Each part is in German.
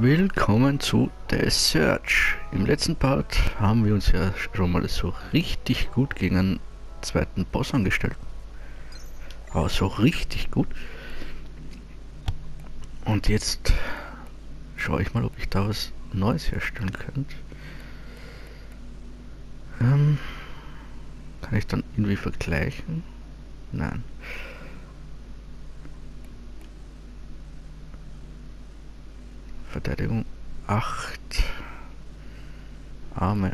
Willkommen zu The Search. Im letzten Part haben wir uns ja schon mal so richtig gut gegen einen zweiten Boss angestellt. Aber so richtig gut. Und jetzt schaue ich mal, ob ich da was Neues herstellen könnte. Kann ich dann irgendwie vergleichen? Nein. Verteidigung 8. Arm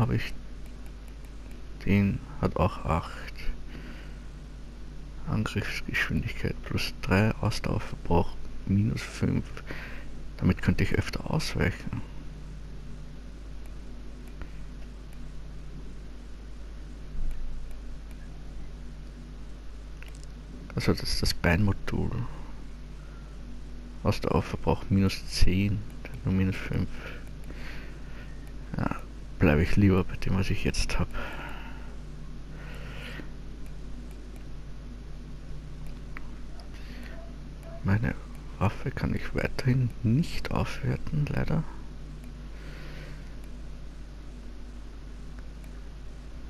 habe ich. Den hat auch 8. Angriffsgeschwindigkeit plus 3. Ausdauerverbrauch minus 5. Damit könnte ich öfter ausweichen. Also das ist das Beinmodul. Ausdauerverbrauch minus 10, nur minus 5. Ja, bleibe ich lieber bei dem, was ich jetzt habe. Meine Waffe kann ich weiterhin nicht aufwerten, leider.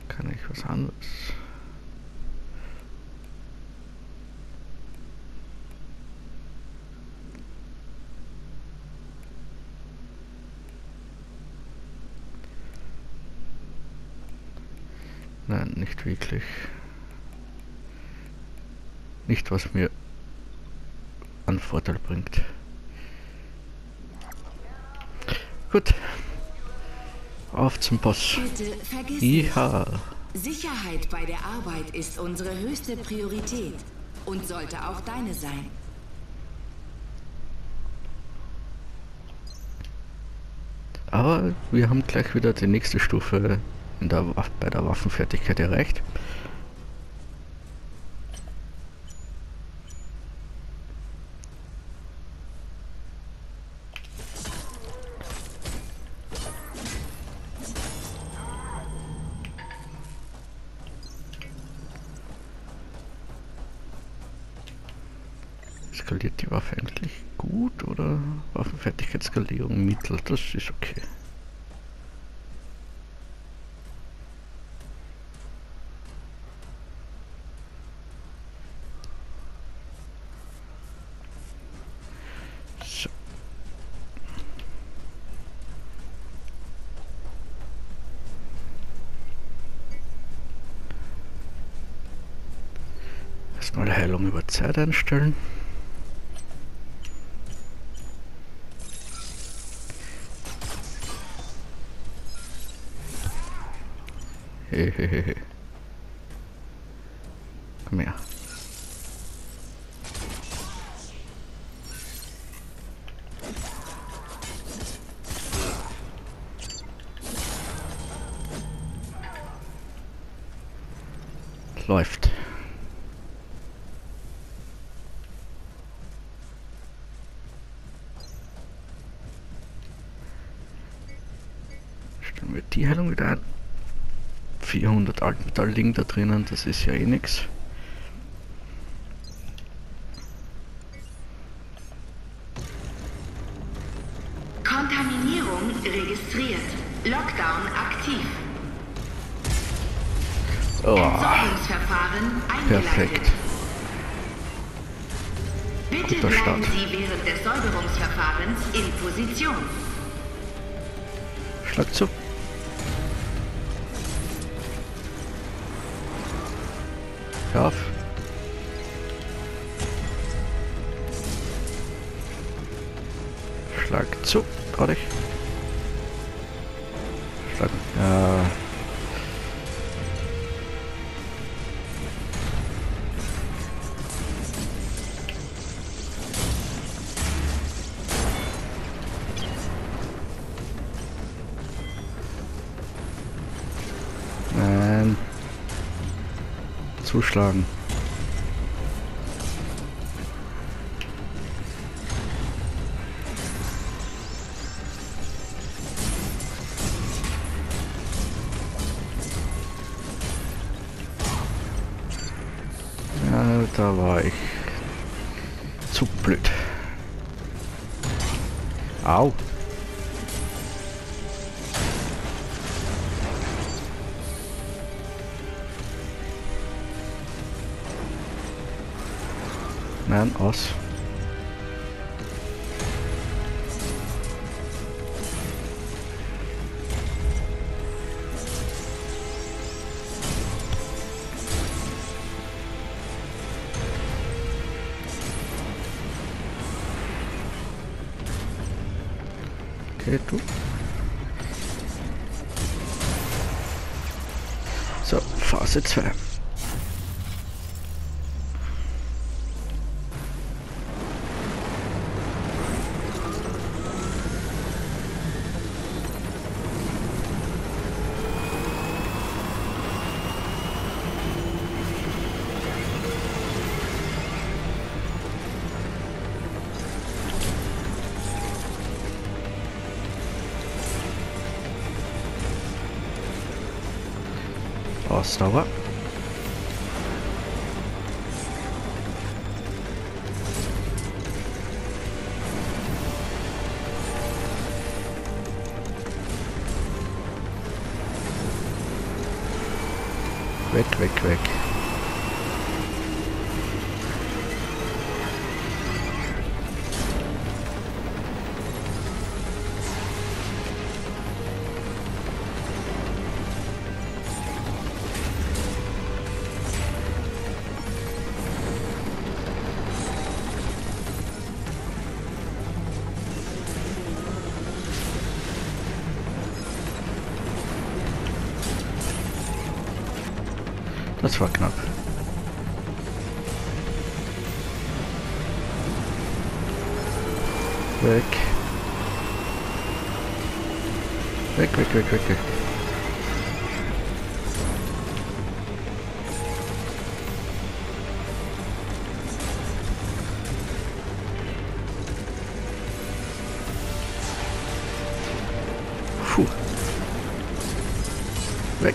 Kann ich was anderes? Nein, nicht wirklich. Nicht, was mir an Vorteil bringt. Gut. Auf zum Boss. Bitte vergiss nicht. Sicherheit bei der Arbeit ist unsere höchste Priorität und sollte auch deine sein. Aber wir haben gleich wieder die nächste Stufe bei der Waffenfertigkeit erreicht. Skaliert die Waffe eigentlich gut oder Waffenfertigkeitsskalierung mittel? Das ist okay. Mal Heilung über Zeit einstellen. Hehehe. Komm her. Läuft. Die Heilung wieder ein. 400 Altmetall liegen da drinnen, das ist ja eh nix. Kontaminierung registriert. Lockdown aktiv. Oh. Entsorgungsverfahren eingeleitet. Perfekt. Bitte bleiben Sie während des Säuberungsverfahrens in Position. Schlag zu. Auf. Schlag zu, gerade ich. Schlag. Ja. Nein. Zuschlagen. Da war ich zu blöd. Au. Nein, aus. Okay, du. So, Phase 2. Ausdauer. Weg, weg, weg. Das war knapp. Weg. Weg, weg, weg, weg, weg. Puh. Weg.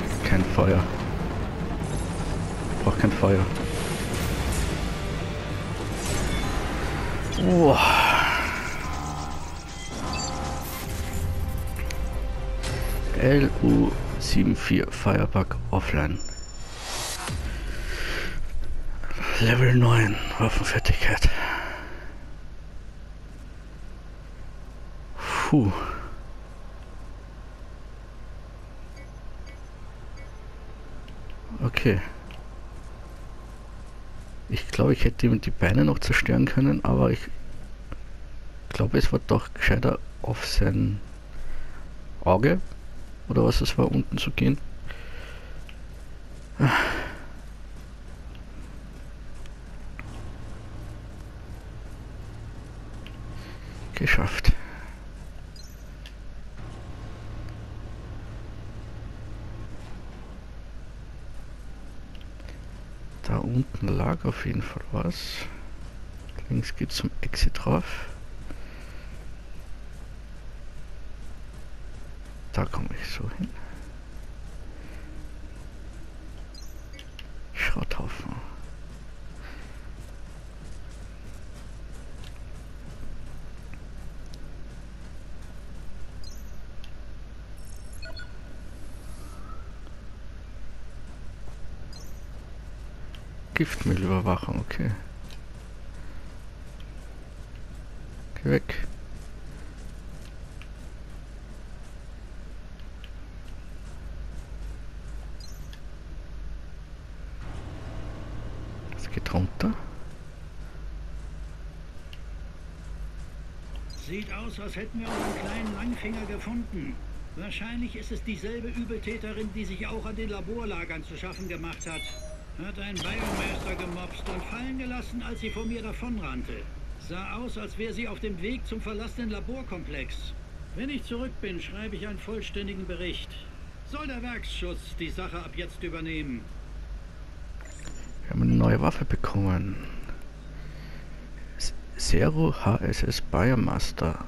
Kein Feuer. Ich brauche kein Feuer. Wow. LU74 Firebug offline. Level 9 Waffenfertigkeit. Puh. Okay. Ich glaube, ich hätte ihm die Beine noch zerstören können, aber ich glaube, es war doch gescheiter, auf sein Auge oder was es war, unten zu gehen. Geschafft. Da unten lag auf jeden Fall was. Links geht zum Exit drauf. Da komme ich so hin. Schrotthaufen. Giftmüllüberwachung, okay. Geh weg. Geht runter. Sieht aus, als hätten wir unseren kleinen Langfinger gefunden. Wahrscheinlich ist es dieselbe Übeltäterin, die sich auch an den Laborlagern zu schaffen gemacht hat. Hat einen Biomaster gemobst und fallen gelassen, als sie vor mir davonrannte. Sah aus, als wäre sie auf dem Weg zum verlassenen Laborkomplex. Wenn ich zurück bin, schreibe ich einen vollständigen Bericht. Soll der Werksschutz die Sache ab jetzt übernehmen? Wir haben eine neue Waffe bekommen. Zero HSS Biomaster.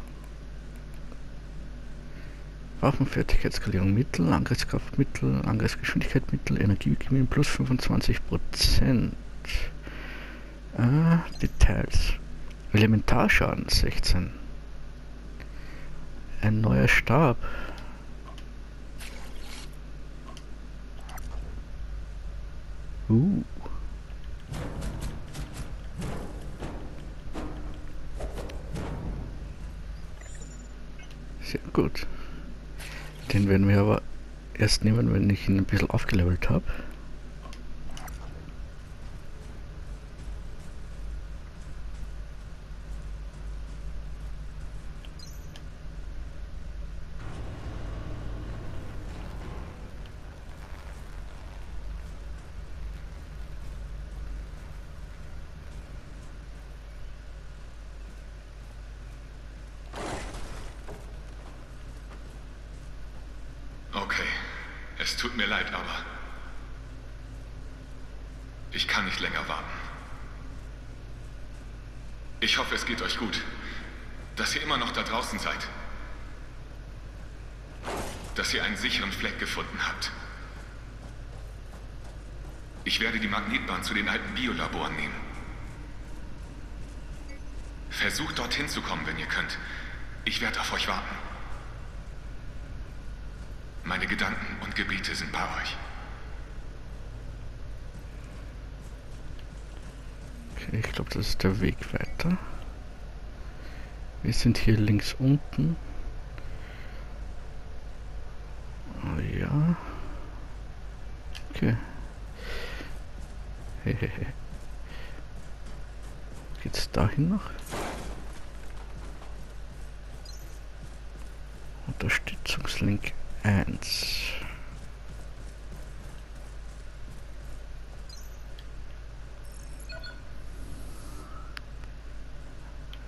Waffenfertigkeitskalierung Mittel, Angriffskraft Mittel, Angriffsgeschwindigkeit Mittel, Energiegewinn plus 25%. Ah, Details. Elementarschaden 16. Ein neuer Stab. Sehr gut. Den werden wir aber erst nehmen, wenn ich ihn ein bisschen aufgelevelt habe. Es tut mir leid, aber ich kann nicht länger warten. Ich hoffe, es geht euch gut, dass ihr immer noch da draußen seid. Dass ihr einen sicheren Fleck gefunden habt. Ich werde die Magnetbahn zu den alten Biolaboren nehmen. Versucht dorthin zu kommen, wenn ihr könnt. Ich werde auf euch warten. Meine Gedanken und Gebete sind bei euch. Okay, ich glaube, das ist der Weg weiter. Wir sind hier links unten. Oh ja. Okay. Hehehe. Geht's dahin noch? Unterstützungslink. 1.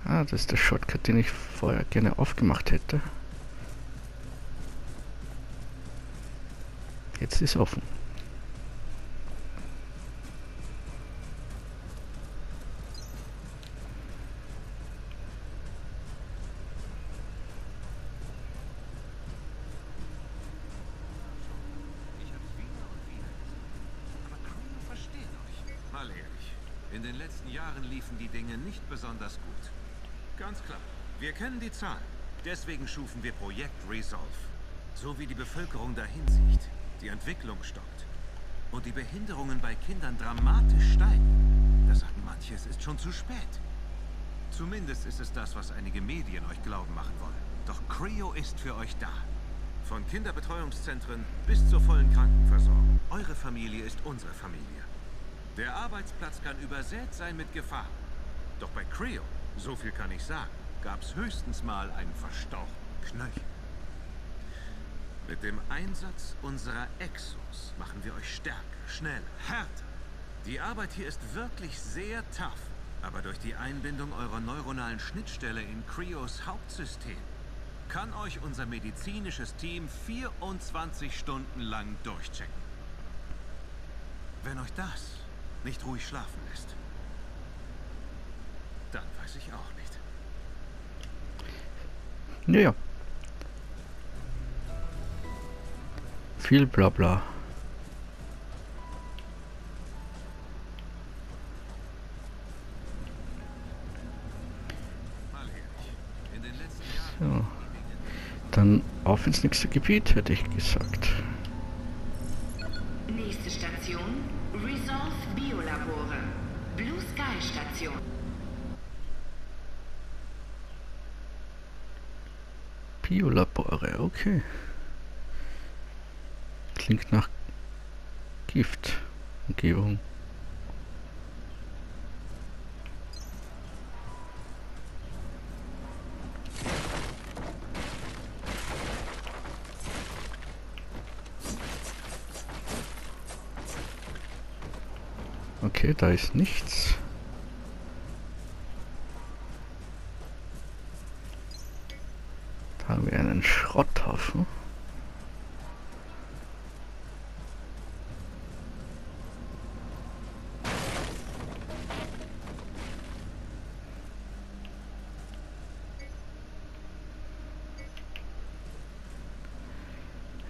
Ah, das ist der Shortcut, den ich vorher gerne aufgemacht hätte. Jetzt ist offen. In den letzten Jahren liefen die Dinge nicht besonders gut. Ganz klar. Wir kennen die Zahlen. Deswegen schufen wir Projekt Resolve. So wie die Bevölkerung dahin sieht, die Entwicklung stockt und die Behinderungen bei Kindern dramatisch steigen. Da sagen manche, es ist schon zu spät. Zumindest ist es das, was einige Medien euch glauben machen wollen. Doch Creo ist für euch da. Von Kinderbetreuungszentren bis zur vollen Krankenversorgung. Eure Familie ist unsere Familie. Der Arbeitsplatz kann übersät sein mit Gefahren. Doch bei Creo, so viel kann ich sagen, gab es höchstens mal einen verstauchten Knöchel. Mit dem Einsatz unserer Exos machen wir euch stärker, schneller, härter. Die Arbeit hier ist wirklich sehr tough. Aber durch die Einbindung eurer neuronalen Schnittstelle in Creos Hauptsystem kann euch unser medizinisches Team 24 Stunden lang durchchecken. Wenn euch das nicht ruhig schlafen lässt, dann weiß ich auch nicht. Naja. Viel Blabla. So. Dann auf ins nächste Gebiet, hätte ich gesagt. Nächste Station. Resolve Biolabore, Blue Sky Station. Biolabore, okay. Klingt nach Giftumgebung. Okay, da ist nichts. Haben wir einen Schrotthaufen.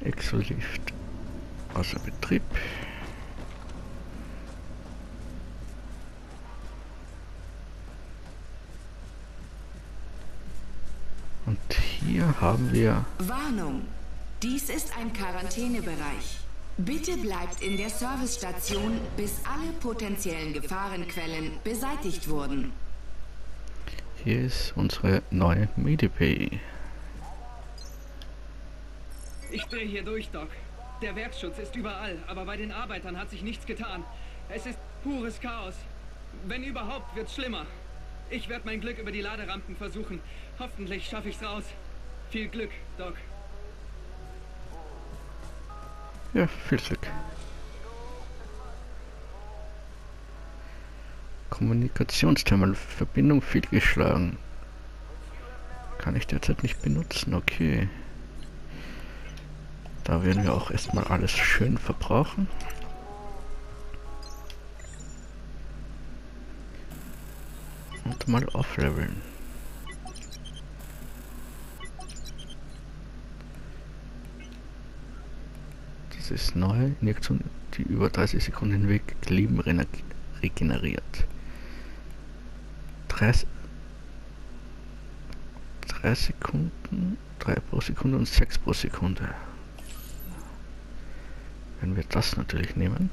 Exolift außer Betrieb. Und hier haben wir... Warnung! Dies ist ein Quarantänebereich. Bitte bleibt in der Servicestation, bis alle potenziellen Gefahrenquellen beseitigt wurden. Hier ist unsere neue Medipay. Ich drehe hier durch, Doc. Der Werksschutz ist überall, aber bei den Arbeitern hat sich nichts getan. Es ist pures Chaos. Wenn überhaupt, wird's schlimmer. Ich werde mein Glück über die Laderampen versuchen. Hoffentlich schaffe ich's raus. Viel Glück, Doc. Ja, viel Glück. Kommunikationsterminal, Verbindung fehlgeschlagen. Kann ich derzeit nicht benutzen, okay. Da werden wir auch erstmal alles schön verbrauchen. Und mal aufleveln. Das ist neu. Injektion, die über 30 Sekunden hinweg Leben regeneriert. 3 Sekunden, 3 pro Sekunde und 6 pro Sekunde. Wenn wir das natürlich nehmen.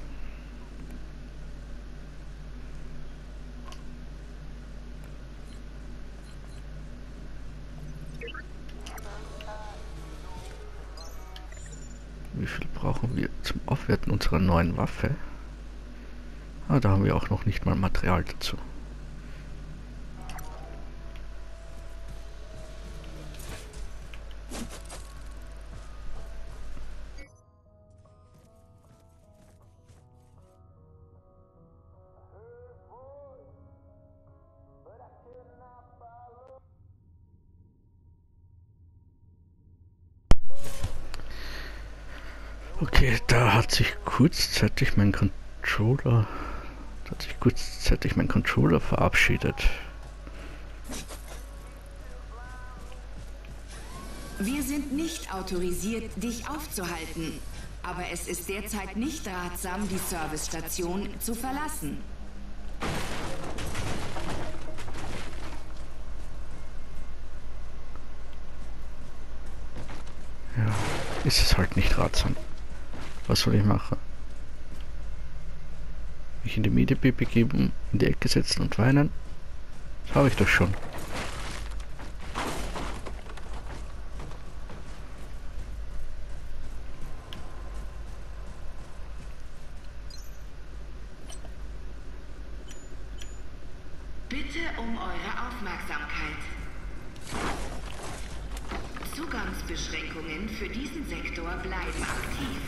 Wie viel brauchen wir zum Aufwerten unserer neuen Waffe? Ah, da haben wir auch noch nicht mal Material dazu. Okay, da hat sich kurzzeitig mein Controller verabschiedet. Wir sind nicht autorisiert, dich aufzuhalten, aber es ist derzeit nicht ratsam, die Servicestation zu verlassen. Ja, ist es halt nicht ratsam. Was soll ich machen? Mich in die Medipay begeben, in die Ecke setzen und weinen? Das habe ich doch schon. Bitte um eure Aufmerksamkeit. Zugangsbeschränkungen für diesen Sektor bleiben aktiv.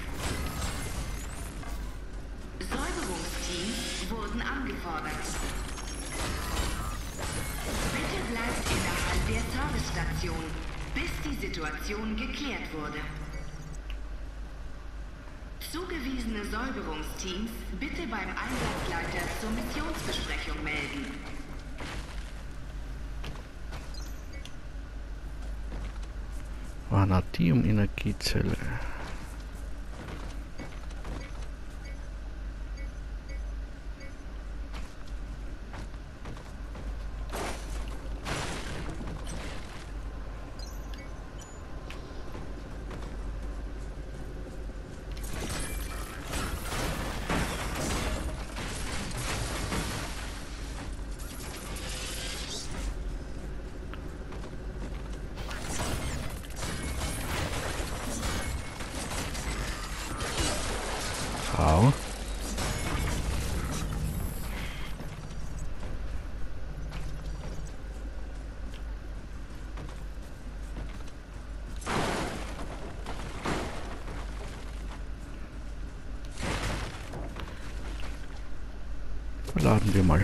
Säuberungsteams wurden angefordert. Bitte bleibt innerhalb der Servicestation, bis die Situation geklärt wurde. Zugewiesene Säuberungsteams bitte beim Einsatzleiter zur Missionsbesprechung melden. Vanadium-Energiezelle. Laden wir mal.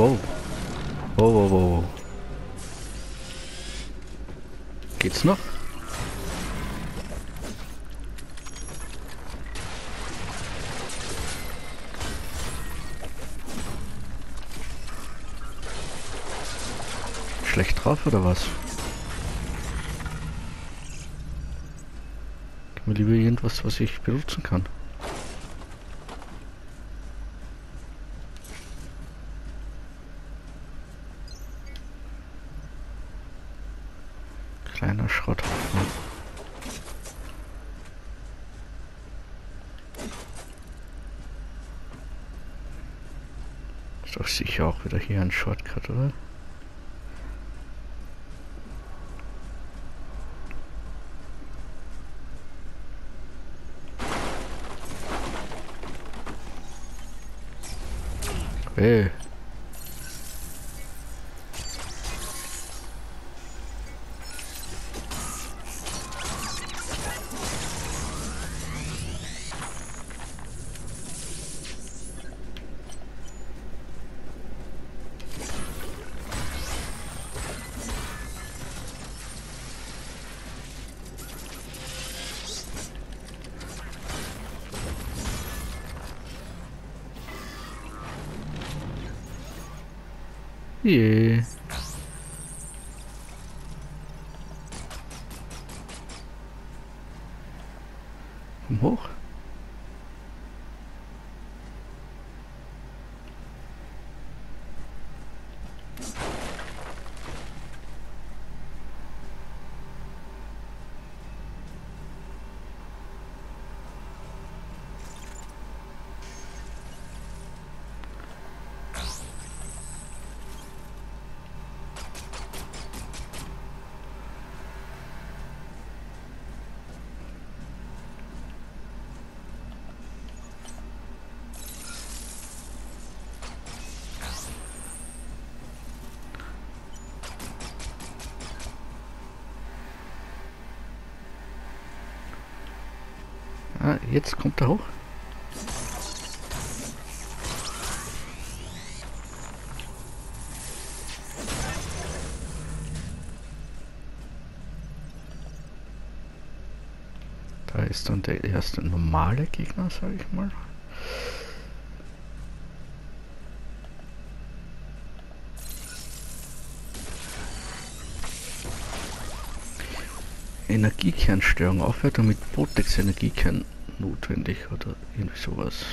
Wow. Wow, wow, wow. Geht's noch? Schlecht drauf oder was? Gib mir lieber irgendwas, was ich benutzen kann. Kleiner Schrotthaufen. Ist doch sicher auch wieder hier ein Shortcut, oder? Hey. Yeah. Komm hoch. Ah, jetzt kommt er hoch. Da ist dann der erste normale Gegner, sag ich mal. Energiekernstörung aufhört, damit Botex Energiekern notwendig oder irgendwie sowas.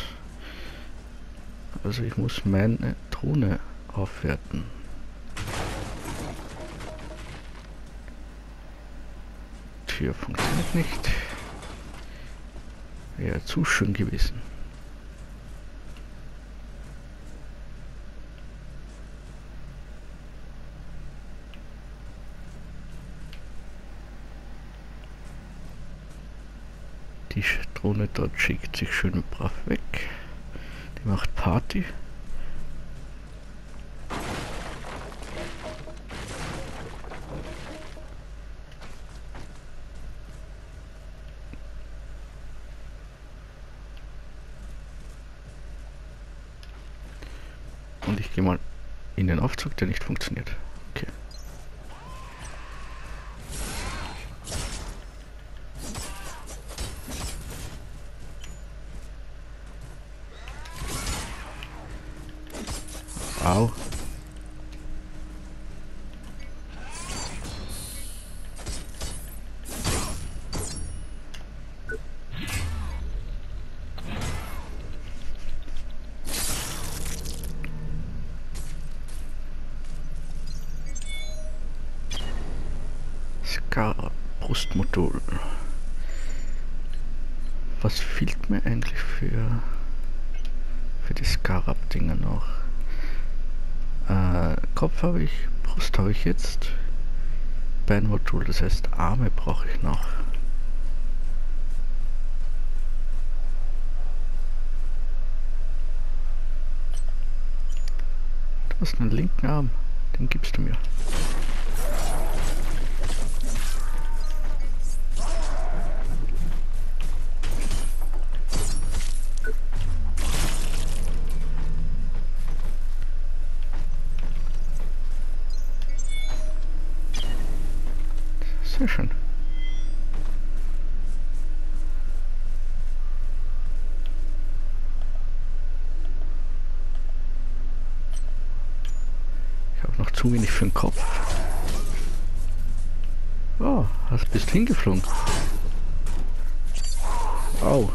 Also ich muss meine Drohne aufwerten. Tür funktioniert nicht. Wäre zu schön gewesen. Die Drohne dort schickt sich schön brav weg. Die macht Party. Und ich gehe mal in den Aufzug, der nicht funktioniert. Okay. Wow. Skara Brustmodul. Was fehlt mir eigentlich für die Skara-Dinger noch? Kopf habe ich, Brust habe ich jetzt, Beinmodul, das heißt Arme brauche ich noch. Du hast einen linken Arm, den gibst du mir. Sehr schön. Ich habe noch zu wenig für den Kopf. Oh, hast bist hingeflogen. Au.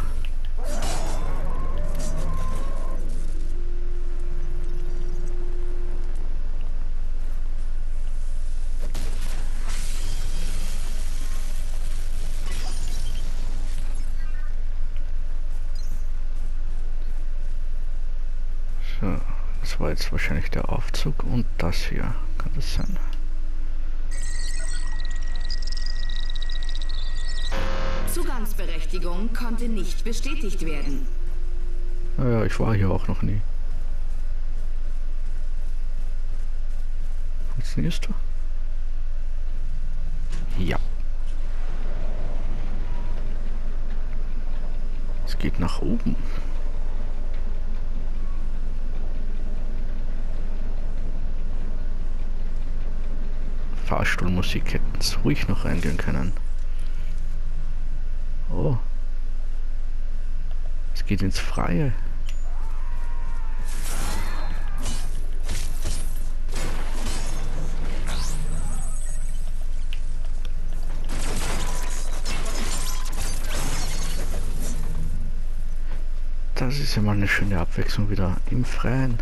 Das war jetzt wahrscheinlich der Aufzug und das hier. Kann das sein? Zugangsberechtigung konnte nicht bestätigt werden. Naja, ich war hier auch noch nie. Funktionierst du? Ja. Es geht nach oben. Fahrstuhlmusik hätten es ruhig noch reingehen können. Oh. Es geht ins Freie. Das ist ja mal eine schöne Abwechslung wieder im Freien.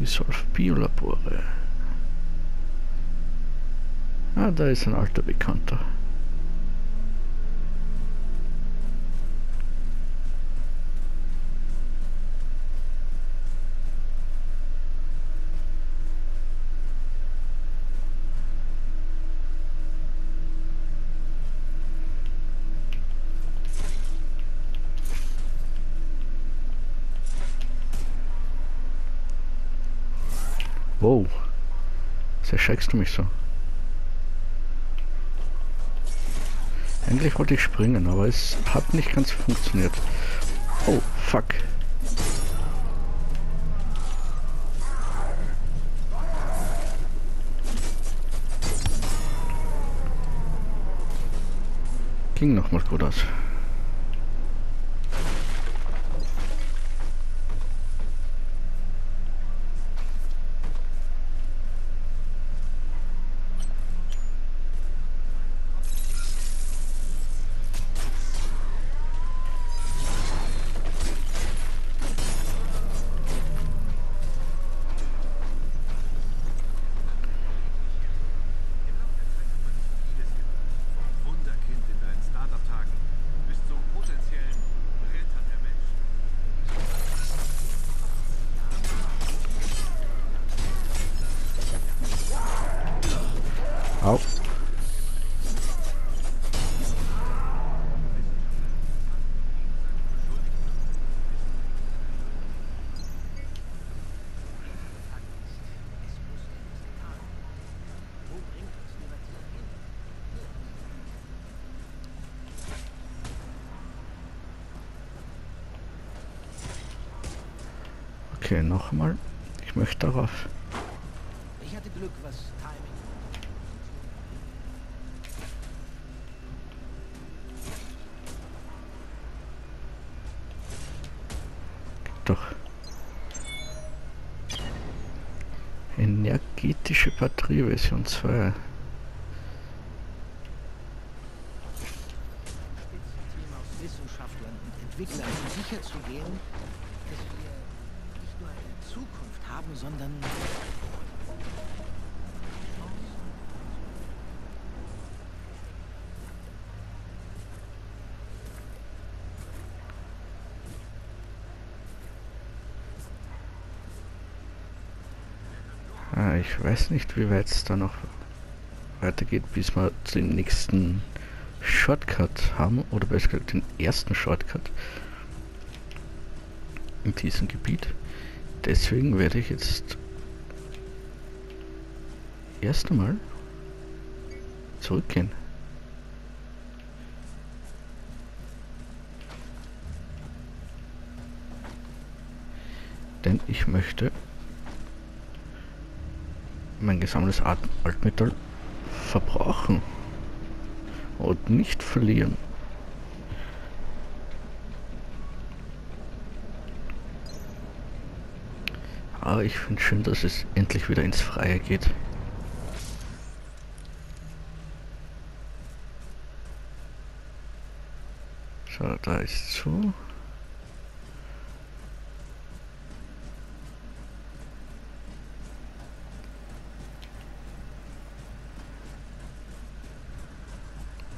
Resolve Biolabore. Ah, da ist ein alter Bekannter. Wow, was erschreckst du mich so? Eigentlich wollte ich springen, aber es hat nicht ganz funktioniert. Oh, fuck. Ging nochmal gut aus. Au. Okay, nochmal. Ich möchte darauf. Ich hatte Glück, was Timing. Doch. Energetische Batterie Version 2. Spitzenteam aus Wissenschaftlern und Entwicklern, um sicherzugehen, dass wir nicht nur eine Zukunft haben, sondern... Ich weiß nicht, wie weit es da noch weitergeht, bis wir den nächsten Shortcut haben, oder besser gesagt den ersten Shortcut in diesem Gebiet. Deswegen werde ich jetzt erst einmal zurückgehen. Denn ich möchte mein gesammeltes Altmetall verbrauchen und nicht verlieren. Aber ich finde schön, dass es endlich wieder ins Freie geht. So, da ist zu.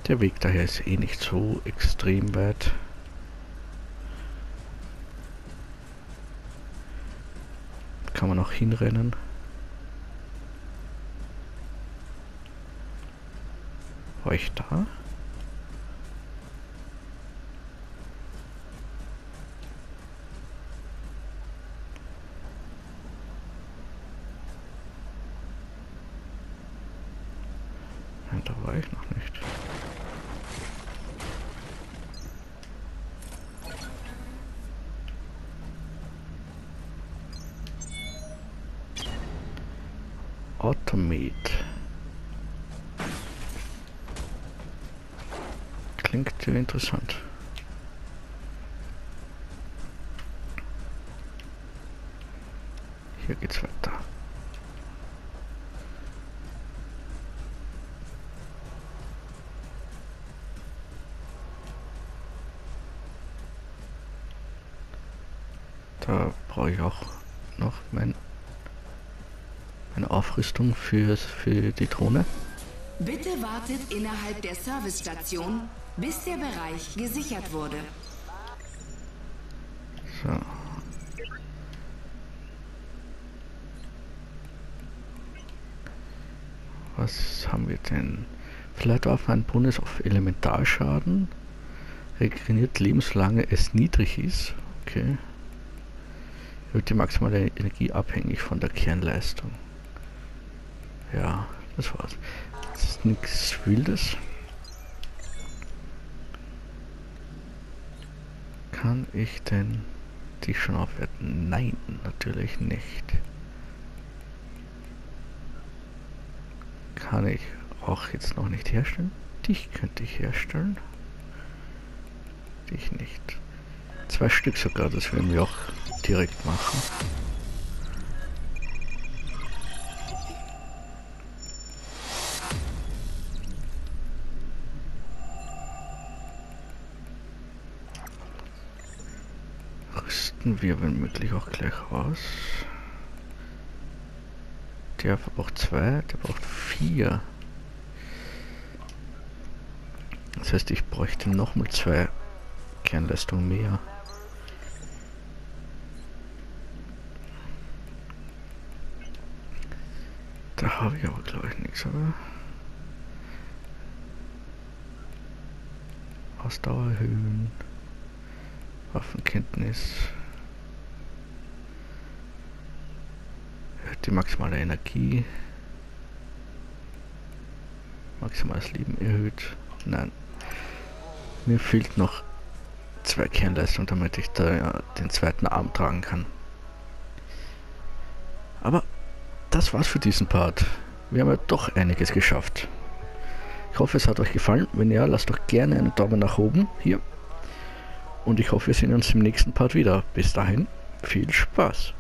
Der Weg daher ist eh nicht so extrem weit. Kann man auch hinrennen. War ich da? Nein, da war ich noch nicht. Automate. Klingt sehr interessant. Hier geht's weiter. Da brauche ich auch noch eine Aufrüstung für die Drohne. Bitte wartet innerhalb der Servicestation, bis der Bereich gesichert wurde. So. Was haben wir denn? Vielleicht auf einen Bonus auf Elementarschaden. Regeneriert lebenslange es niedrig ist. Okay. Wird die maximale Energie abhängig von der Kernleistung. Ja, das war's. Das ist nichts Wildes. Kann ich denn die schon aufwerten? Nein, natürlich nicht. Kann ich auch jetzt noch nicht herstellen? Dich könnte ich herstellen. Dich nicht. 2 Stück sogar, das werden wir auch direkt machen. Wir, wenn möglich, auch gleich aus. Der verbraucht 2, der braucht 4. Das heißt, ich bräuchte nochmal 2 Kernleistung mehr. Da habe ich aber, glaube ich, nichts, oder? Ausdauer erhöhen. Waffenkenntnis. Die maximale Energie, maximales Leben erhöht. Nein, mir fehlt noch 2 Kernleistungen, damit ich da ja den zweiten Arm tragen kann. Aber das war's für diesen Part. Wir haben ja doch einiges geschafft. Ich hoffe, es hat euch gefallen. Wenn ja, lasst doch gerne einen Daumen nach oben hier. Und ich hoffe, wir sehen uns im nächsten Part wieder. Bis dahin, viel Spaß!